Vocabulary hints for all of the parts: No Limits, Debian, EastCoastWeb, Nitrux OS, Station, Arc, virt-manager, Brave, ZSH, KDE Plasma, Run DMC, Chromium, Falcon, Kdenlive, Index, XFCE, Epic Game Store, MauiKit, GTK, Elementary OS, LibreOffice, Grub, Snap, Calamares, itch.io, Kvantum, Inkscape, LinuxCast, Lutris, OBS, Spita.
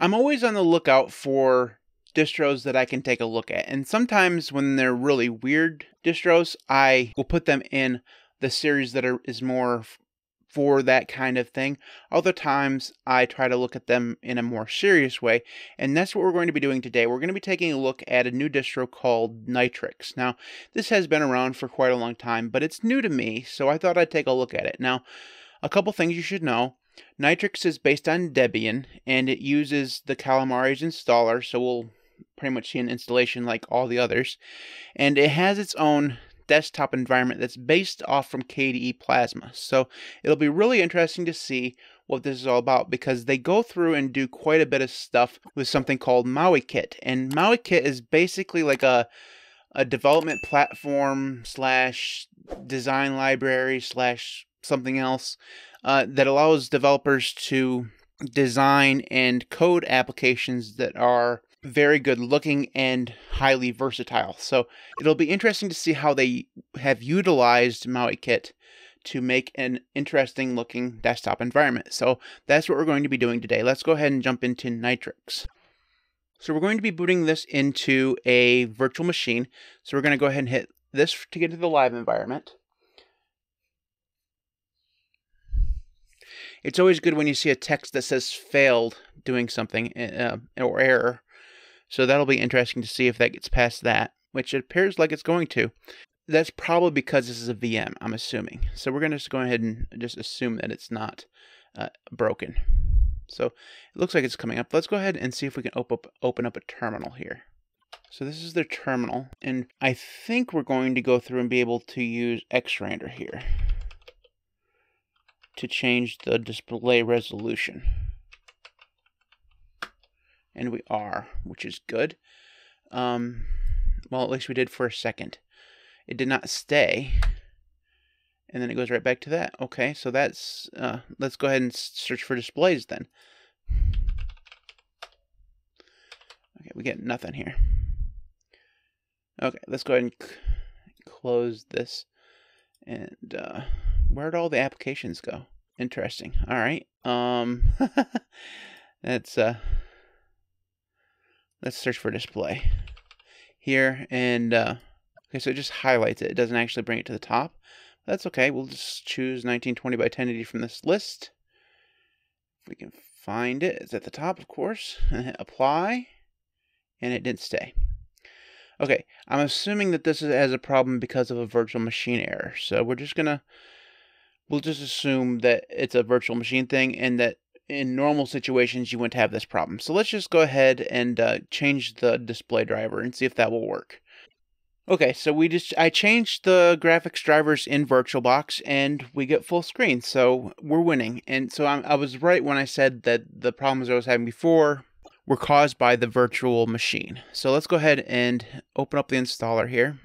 I'm always on the lookout for distros that I can take a look at. And sometimes when they're really weird distros, I will put them in the series that is more for that kind of thing. Other times I try to look at them in a more serious way. And that's what we're going to be doing today. We're going to be taking a look at a new distro called Nitrux. Now, this has been around for quite a long time, but it's new to me, so I thought I'd take a look at it. Now, a couple things you should know. Nitrux is based on Debian, and it uses the Calamares installer, so we'll pretty much see an installation like all the others. And it has its own desktop environment that's based off from KDE Plasma. So it'll be really interesting to see what this is all about, because they go through and do quite a bit of stuff with something called MauiKit. And MauiKit is basically like a development platform slash design library slash something else that allows developers to design and code applications that are very good looking and highly versatile. So it'll be interesting to see how they have utilized MauiKit to make an interesting looking desktop environment. So that's what we're going to be doing today. Let's go ahead and jump into Nitrux. So we're going to be booting this into a virtual machine. So we're going to go ahead and hit this to get to the live environment. It's always good when you see a text that says failed doing something or error. So that'll be interesting to see if that gets past that, which it appears like it's going to. That's probably because this is a VM, I'm assuming. So we're going to just go ahead and just assume that it's not broken. So it looks like it's coming up. Let's go ahead and see if we can open up a terminal here. So this is their terminal, and I think we're going to go through and be able to use xrandr here to change the display resolution. And we are, which is good. Well, at least we did for a second. It did not stay. And then it goes right back to that. Okay, so that's, let's go ahead and search for displays then. Okay, we get nothing here. Okay, let's go ahead and close this. And where'd all the applications go? Interesting. All right. That's let's search for display here, and okay, so it just highlights it. It doesn't actually bring it to the top. That's okay. We'll just choose 1920 by 1080 from this list. If we can find it, it's at the top, of course. And hit apply, and it didn't stay. Okay, I'm assuming that this has a problem because of a virtual machine error. So we're just gonna, we'll just assume that it's a virtual machine thing, and that in normal situations you wouldn't have this problem. So let's just go ahead and change the display driver and see if that will work. Okay, so I changed the graphics drivers in VirtualBox, and we get full screen, so we're winning. And so I was right when I said that the problems I was having before were caused by the virtual machine. So let's go ahead and open up the installer here.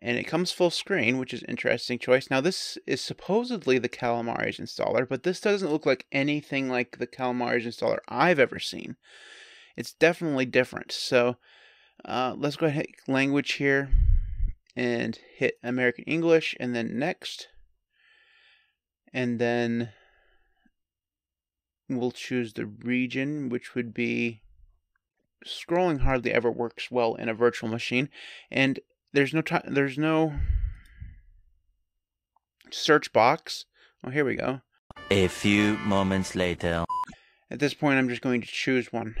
And it comes full screen, which is an interesting choice. Now, this is supposedly the Calamares installer, but this doesn't look like anything like the Calamares installer I've ever seen. It's definitely different. So let's go ahead and hit language here and hit American English and then next. And then we'll choose the region, which would be... Scrolling hardly ever works well in a virtual machine. And there's no search box. Oh, here we go. A few moments later. At this point, I'm just going to choose one.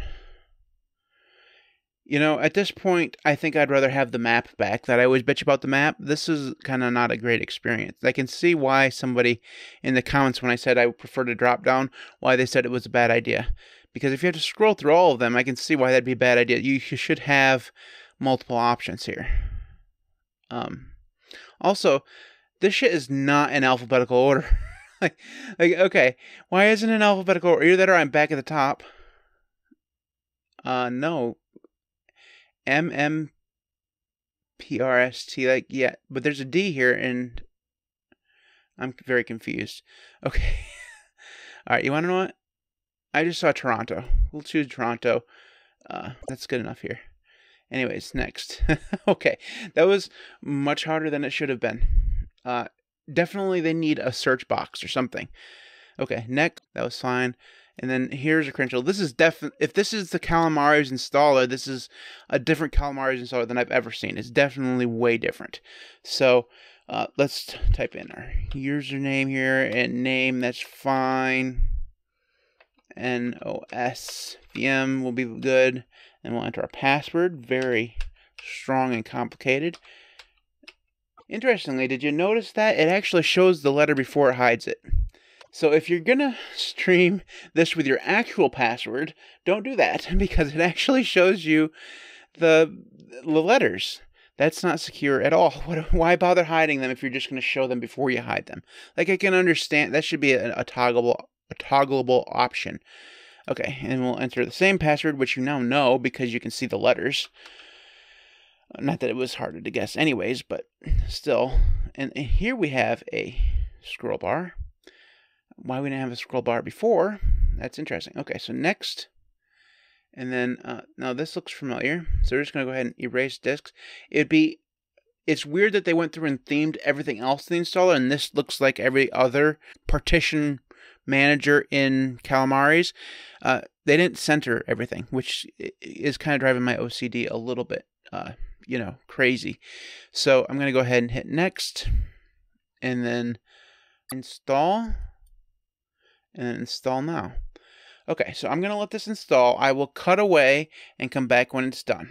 You know, at this point, I think I'd rather have the map back. That I always bitch about the map. This is kind of not a great experience. I can see why somebody in the comments, when I said I prefer to drop down, why they said it was a bad idea. Because if you have to scroll through all of them, I can see why that'd be a bad idea. You should have multiple options here. Also, this shit is not in alphabetical order. Okay, why isn't it in alphabetical order? Either that or I'm back at the top. No. MMPRST, like, yeah, but there's a D here, and I'm very confused. Okay. Alright, you want to know what? I just saw Toronto. We'll choose Toronto. That's good enough here. Anyways, next. Okay, that was much harder than it should have been. Definitely they need a search box or something. Okay, next, that was fine. And then here's a credential. This is if this is the Calamares installer, this is a different Calamares installer than I've ever seen. It's definitely way different. So let's type in our username here and name. That's fine. NOS VM will be good. And we'll enter our password. Very strong and complicated. Interestingly, did you notice that it actually shows the letter before it hides it? So if you're gonna stream this with your actual password, don't do that, because it actually shows you the letters. That's not secure at all. Why bother hiding them if you're just gonna show them before you hide them? Like, I can understand that should be a toggleable option. Okay, and we'll enter the same password, which you now know because you can see the letters. Not that it was harder to guess anyways, but still. And here we have a scroll bar. Why we didn't have a scroll bar before, that's interesting. Okay, so next, and then now this looks familiar, so we're just going to go ahead and erase disks. It's weird that they went through and themed everything else in the installer, and this looks like every other partition manager in Calamares. They didn't center everything, which is kind of driving my OCD a little bit, you know, crazy. So I'm going to go ahead and hit next, and then install. And install now. Okay, so I'm going to let this install. I will cut away and come back when it's done.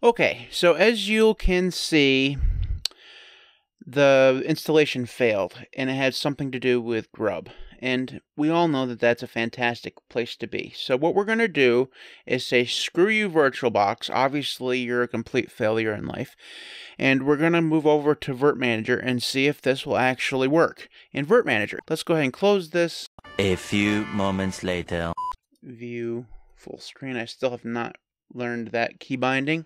Okay, so as you can see, the installation failed, and it had something to do with Grub. And we all know that that's a fantastic place to be. So what we're going to do is say, screw you, VirtualBox. Obviously, you're a complete failure in life. And we're going to move over to virt-manager and see if this will actually work. In virt-manager, let's go ahead and close this. A few moments later. View full screen. I still have not learned that key binding.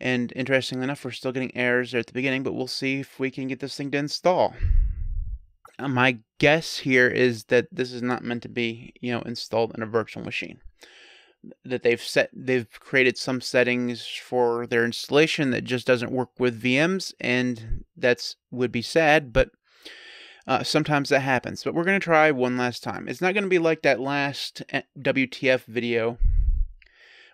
And interestingly enough, we're still getting errors there at the beginning, but we'll see if we can get this thing to install. My guess here is that this is not meant to be, you know, installed in a virtual machine. That they've created some settings for their installation that just doesn't work with VMs, and that's would be sad, but sometimes that happens. But we're going to try one last time. It's not going to be like that last WTF video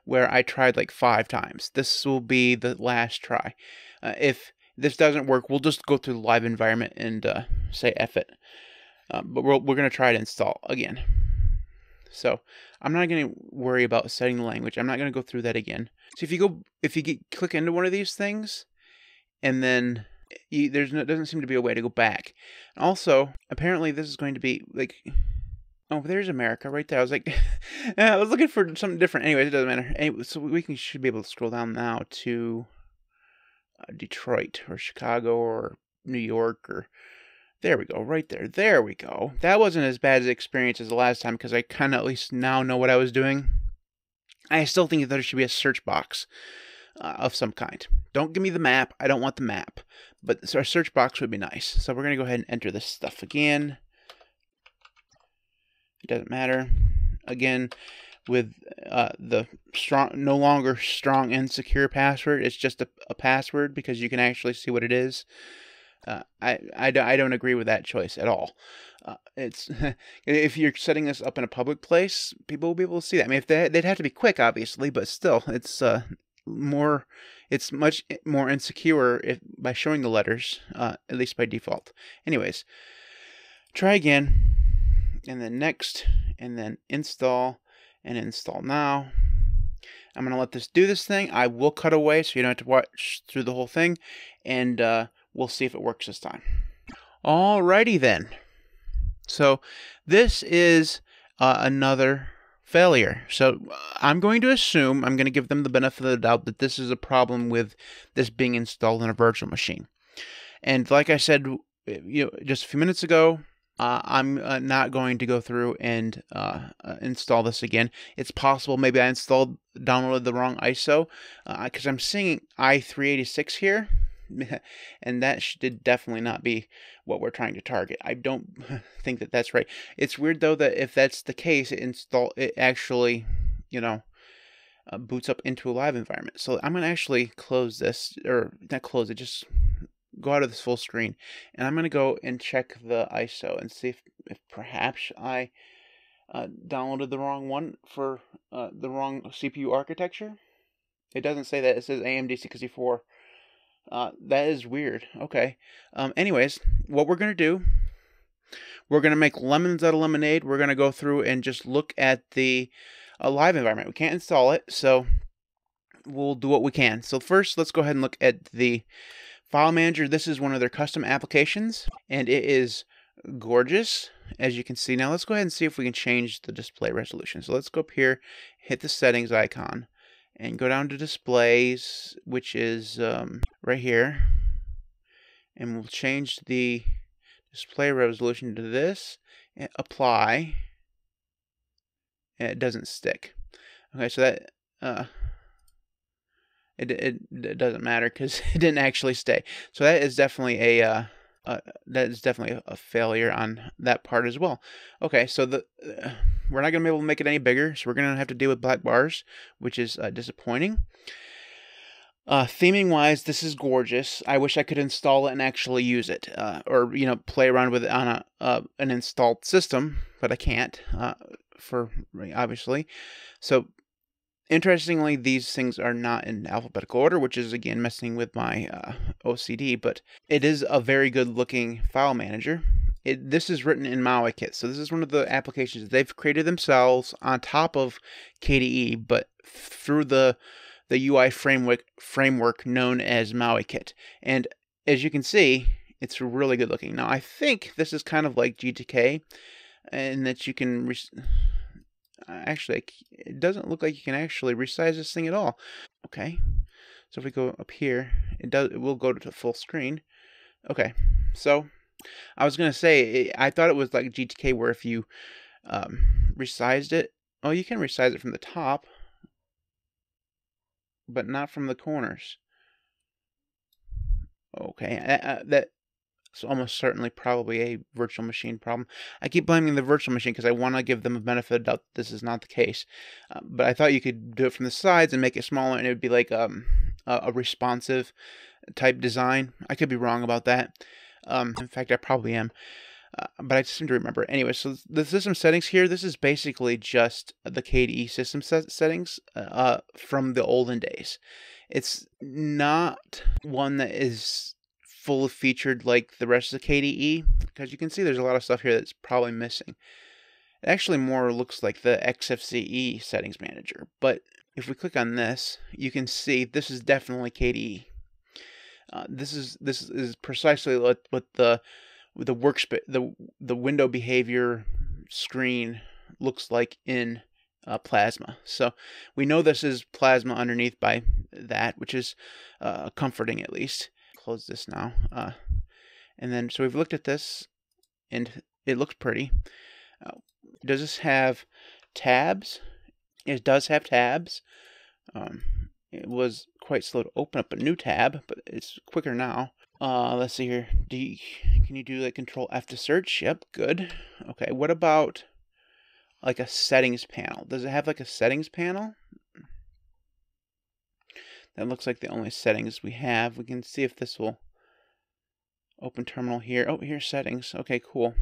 where I tried like 5 times. This will be the last try. If this doesn't work, we'll just go through the live environment and say F it. But we're going to try to install again. So I'm not going to worry about setting the language. I'm not going to go through that again. So if you click into one of these things, and then there doesn't seem to be a way to go back. And also, apparently this is going to be like, oh, there's America right there. I was like, I was looking for something different. Anyways, it doesn't matter. Anyway, so we should be able to scroll down now to Detroit or Chicago or New York, or there we go, right there. There we go. That wasn't as bad as experience as the last time, because I kind of at least now know what I was doing. I still think that there should be a search box of some kind. Don't give me the map. I don't want the map, but our search box would be nice. So we're going to go ahead and enter this stuff again. It doesn't matter. Again, with the no longer strong and secure password. It's just a password, because you can actually see what it is. I don't agree with that choice at all. It's if you're setting this up in a public place, people will be able to see that. I mean, if they'd have to be quick, obviously, but still, it's it's much more insecure by showing the letters, at least by default. Anyways, try again, and then next, and then install. And install now. I'm going to let this do this thing. I will cut away so you don't have to watch through the whole thing. And we'll see if it works this time. Alrighty then. So this is another failure. So I'm going to assume, I'm going to give them the benefit of the doubt that this is a problem with this being installed in a virtual machine. And like I said, you know, just a few minutes ago, I'm not going to go through and install this again. It's possible maybe I downloaded the wrong ISO, because I'm seeing i386 here, and that should definitely not be what we're trying to target. I don't think that that's right. It's weird though that if that's the case, it actually, you know, boots up into a live environment. So I'm gonna actually close this, or not close it, just go out of this full screen, and I'm going to go and check the ISO and see if perhaps I downloaded the wrong one for the wrong CPU architecture. It doesn't say that. It says AMD64. That is weird. Okay. Anyways, what we're going to do, we're going to make lemons out of lemonade. We're going to go through and just look at the live environment. We can't install it, so we'll do what we can. So first, let's go ahead and look at the file manager. This is one of their custom applications, and it is gorgeous, as you can see. Now let's go ahead and see if we can change the display resolution. So let's go up here, hit the settings icon, and go down to displays, which is right here, and we'll change the display resolution to this, and apply, and it doesn't stick. Okay, so that it doesn't matter because it didn't actually stay. So that is definitely a failure on that part as well. Okay, so the we're not going to be able to make it any bigger, so we're going to have to deal with black bars, which is disappointing. Theming-wise, this is gorgeous. I wish I could install it and actually use it, or play around with it on a an installed system, but I can't, for obviously. So interestingly, these things are not in alphabetical order, which is again messing with my OCD, but it is a very good looking file manager. This is written in MauiKit, so this is one of the applications they've created themselves on top of KDE, but through the UI framework known as MauiKit. And as you can see, it's really good looking. Now I think this is kind of like GTK, and that you can actually, it doesn't look like you can actually resize this thing at all. Okay, so if we go up here, it will go to full screen. Okay, so I was gonna say, I thought it was like GTK, where if you resized it, oh, you can resize it from the top, but not from the corners. Okay, it's almost certainly probably a virtual machine problem. I keep blaming the virtual machine because I want to give them a benefit of doubt that this is not the case. But I thought you could do it from the sides and make it smaller, and it would be like a responsive type design. I could be wrong about that. In fact, I probably am. But I just seem to remember. Anyway, so the system settings here, this is basically just the KDE system settings from the olden days. It's not one that is full of featured like the rest of the KDE, because you can see there's a lot of stuff here that's probably missing. It actually more looks like the XFCE settings manager, but if we click on this, you can see this is definitely KDE. This is precisely what the workspace, the window behavior screen looks like in Plasma. So we know this is Plasma underneath by that, which is comforting at least. Close this now, and then so we've looked at this, and it looks pretty. Does this have tabs? It does have tabs. It was quite slow to open up a new tab, but it's quicker now. Let's see here. Can you do like Control F to search? Yep, good. Okay, what about like a settings panel? Does it have like a settings panel? That looks like the only settings we have. We can see if this will open terminal here. Oh, here's settings. Okay, cool.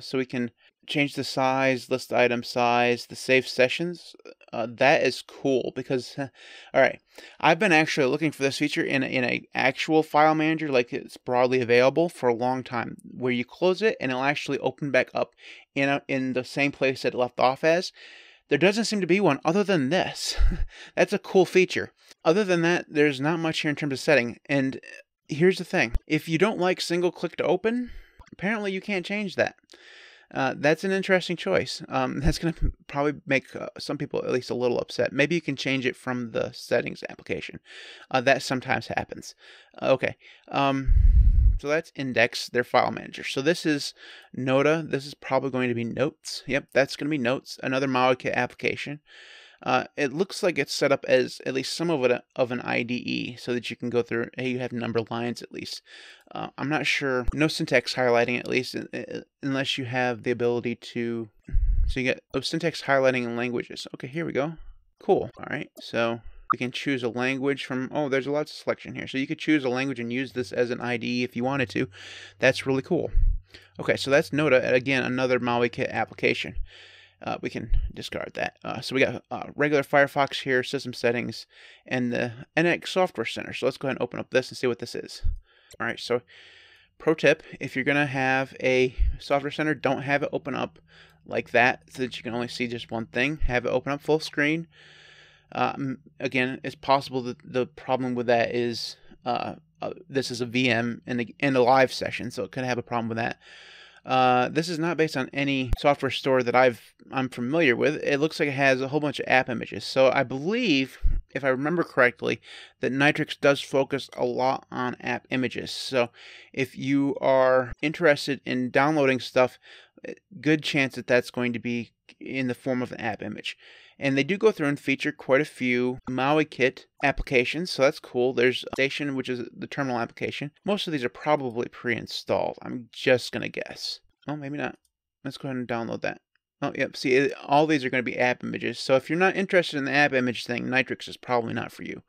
So we can change the size, list item size, the save sessions. That is cool because, all right, I've been actually looking for this feature in an actual file manager, like it's broadly available, for a long time, where you close it and it'll actually open back up in the same place that it left off as. There doesn't seem to be one other than this. That's a cool feature. Other than that, there's not much here in terms of setting. And here's the thing. If you don't like single click to open, apparently you can't change that. That's an interesting choice. That's going to probably make some people at least a little upset. Maybe you can change it from the settings application. That sometimes happens. Okay. So that's Index, their file manager. So this is Nota. This is probably going to be Notes. Yep, that's going to be Notes, another MauiKit application. It looks like it's set up as at least some of it of an IDE, so that you can go through. Hey, you have number lines at least. I'm not sure. No syntax highlighting at least, unless you have the ability to. So you get syntax highlighting in languages. Okay, here we go. Cool. All right. So We can choose a language from, oh, there's lots of selection here. So you could choose a language and use this as an IDE if you wanted to. That's really cool. Okay, so that's Nota, again, another MauiKit application. We can discard that. So we got regular Firefox here, system settings, and the NX Software Center. So let's go ahead and open up this and see what this is. All right, so pro tip, if you're going to have a Software Center, don't have it open up like that so that you can only see just one thing. Have it open up full screen. Again, it's possible that the problem with that is this is a VM and a live session, so it could have a problem with that. This is not based on any software store that I'm familiar with. It looks like it has a whole bunch of app images. So I believe, if I remember correctly, that Nitrux does focus a lot on app images. So if you are interested in downloading stuff, good chance that that's going to be in the form of an app image. And they do go through and feature quite a few MauiKit applications, so that's cool. There's Station, which is the terminal application. Most of these are probably pre-installed, I'm just going to guess. Oh, maybe not. Let's go ahead and download that. Oh, yep, see, all these are going to be app images. So if you're not interested in the app image thing, Nitrux is probably not for you.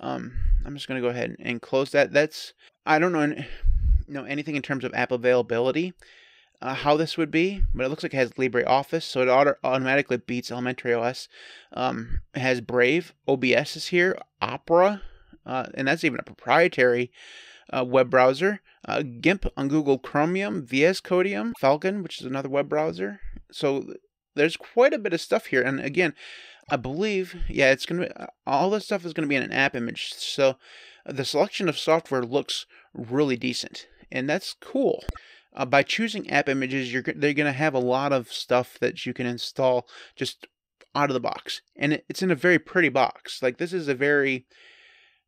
I'm just going to go ahead and close that. That's, I don't know anything in terms of app availability. How this would be, but it looks like it has LibreOffice, so it automatically beats Elementary OS. It has Brave, OBS is here, Opera, and that's even a proprietary web browser. GIMP on Google Chromium, VS Codium, Falcon, which is another web browser. So there's quite a bit of stuff here, and again, I believe, yeah, it's gonna be, all this stuff is gonna be in an app image. So the selection of software looks really decent, and that's cool. By choosing app images, they're going to have a lot of stuff that you can install just out of the box. And it's in a very pretty box. Like, this is a very,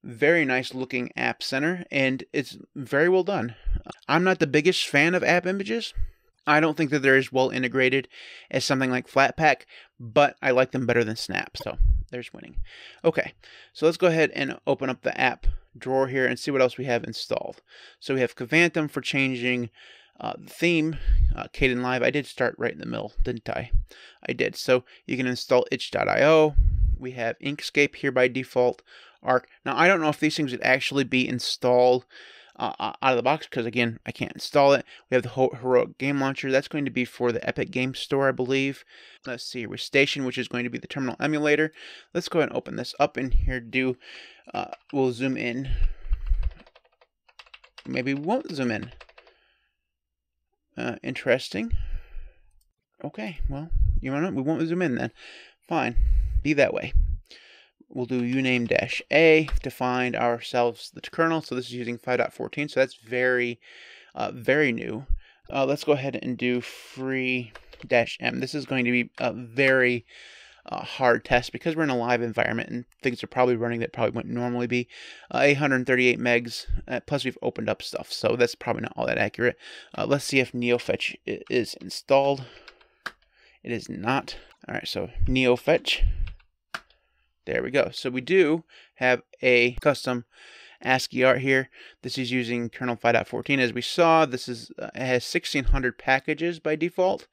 very nice looking app center, and it's very well done. I'm not the biggest fan of app images. I don't think that they're as well integrated as something like Flatpak, but I like them better than Snap. So there's winning. Okay, so let's go ahead and open up the app drawer here and see what else we have installed. So we have Kvantum for changing theme, Kdenlive. Live. I did start right in the middle, didn't I? I did. So you can install itch.io. We have Inkscape here by default. Arc. Now, I don't know if these things would actually be installed out of the box because, again, I can't install it. We have the Heroic Game Launcher. That's going to be for the Epic Game Store, I believe. Let's see here with Station, which is going to be the terminal emulator. Let's go ahead and open this up in here. We'll zoom in. Maybe we won't zoom in. Interesting. Okay, well, you know what? We won't zoom in then. Fine. Be that way. We'll do uname-a to find ourselves the kernel. So this is using 5.14, so that's very, very new. Let's go ahead and do free-m. This is going to be a very hard test because we're in a live environment and things are probably running that probably wouldn't normally be. 838 megs, plus we've opened up stuff, so that's probably not all that accurate. Let's see if NeoFetch is installed. It is not. All right, so NeoFetch. There we go. So we do have a custom ASCII art here. This is using kernel 5.14. As we saw, this is it has 1,600 packages by default.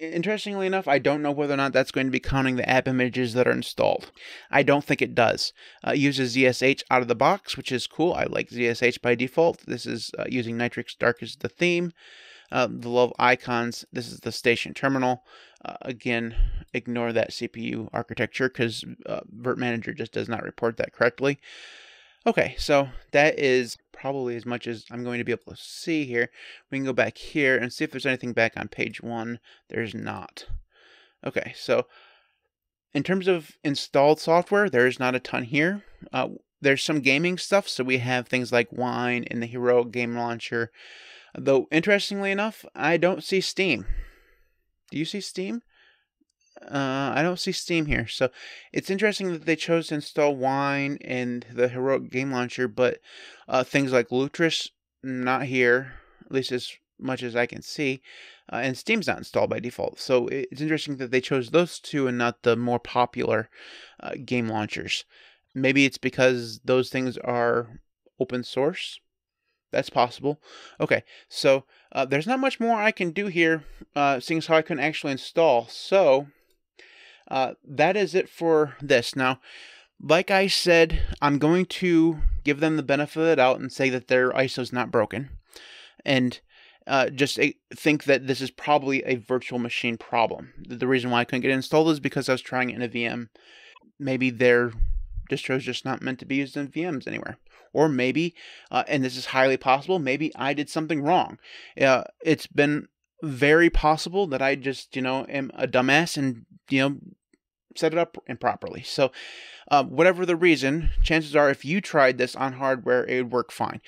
Interestingly enough, I don't know whether or not that's going to be counting the app images that are installed. I don't think it does. It uses ZSH out of the box, which is cool. I like ZSH by default. This is using Nitrux Dark as the theme. The love icons. This is the Station terminal. Again, ignore that CPU architecture because virt-manager just does not report that correctly. Okay, so that is probably as much as I'm going to be able to see here. We can go back here and see if there's anything back on page one. There's not. Okay, so in terms of installed software, there's not a ton here. There's some gaming stuff, so we have things like Wine and the Heroic Game Launcher. Though, interestingly enough, I don't see Steam. Do you see Steam? I don't see Steam here. So it's interesting that they chose to install Wine and the Heroic Game Launcher, but things like Lutris, not here, at least as much as I can see. And Steam's not installed by default. So it's interesting that they chose those two and not the more popular game launchers. Maybe it's because those things are open source. That's possible. Okay, so there's not much more I can do here, seeing as how I couldn't actually install. So that is it for this. Now, Like I said, I'm going to give them the benefit of the doubt and say that their ISO is not broken, and just think that this is probably a virtual machine problem. The reason why I couldn't get it installed is because I was trying it in a VM. Maybe their distro is just not meant to be used in VMs anywhere. Or maybe, and this is highly possible, maybe I did something wrong. It's been very possible that I just, am a dumbass and, set it up improperly. So whatever the reason, chances are if you tried this on hardware, it would work fine.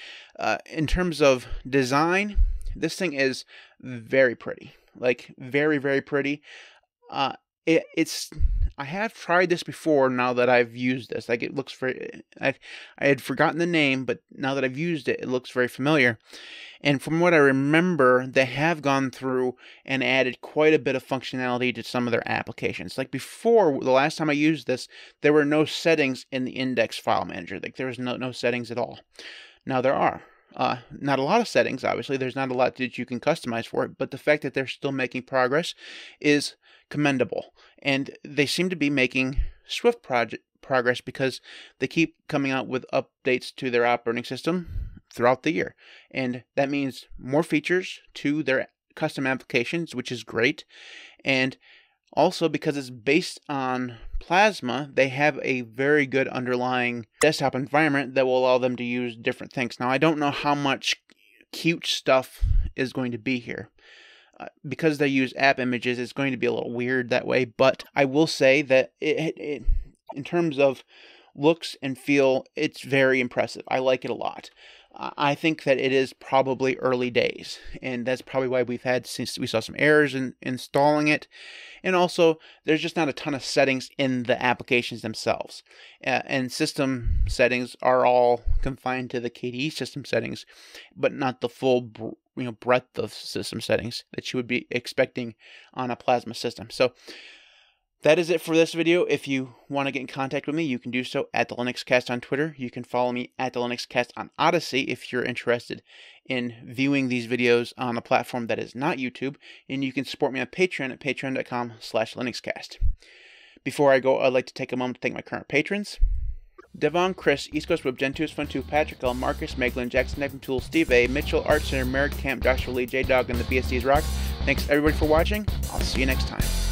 In terms of design, this thing is very pretty, like very, very pretty. I have tried this before now that I've used this. Like it looks very, I had forgotten the name, but now that I've used it, it looks very familiar. And from what I remember, they have gone through and added quite a bit of functionality to some of their applications. Like before, the last time I used this, there were no settings in the Index file manager. Like there was no settings at all. Now there are. Not a lot of settings, obviously. There's not a lot that you can customize for it, but the fact that they're still making progress is commendable. And they seem to be making swift progress because they keep coming out with updates to their operating system throughout the year. And that means more features to their custom applications, which is great. And also because it's based on Plasma, they have a very good underlying desktop environment that will allow them to use different things. Now, I don't know how much cute stuff is going to be here. Because they use app images, it's going to be a little weird that way, but I will say that it in terms of looks and feel, it's very impressive. I like it a lot. I think that it is probably early days, and that's probably why we've had, since we saw some errors in installing it, and also there's just not a ton of settings in the applications themselves, and system settings are all confined to the KDE system settings, but not the full breadth of system settings that you would be expecting on a Plasma system. So that is it for this video. If you want to get in contact with me, you can do so at the LinuxCast on Twitter. You can follow me at the LinuxCast on Odyssey if you're interested in viewing these videos on a platform that is not YouTube. And you can support me on Patreon at patreon.com/LinuxCast. Before I go, I'd like to take a moment to thank my current patrons. Devon, Chris, East Coast Web, Gentus, Fun2, Patrick L, Marcus, Meglin, Jackson, Neptune Tool, Steve A, Mitchell, Art Center, Merrick Camp, Joshua Lee, J Dog, and the BSDs Rock. Thanks everybody for watching. I'll see you next time.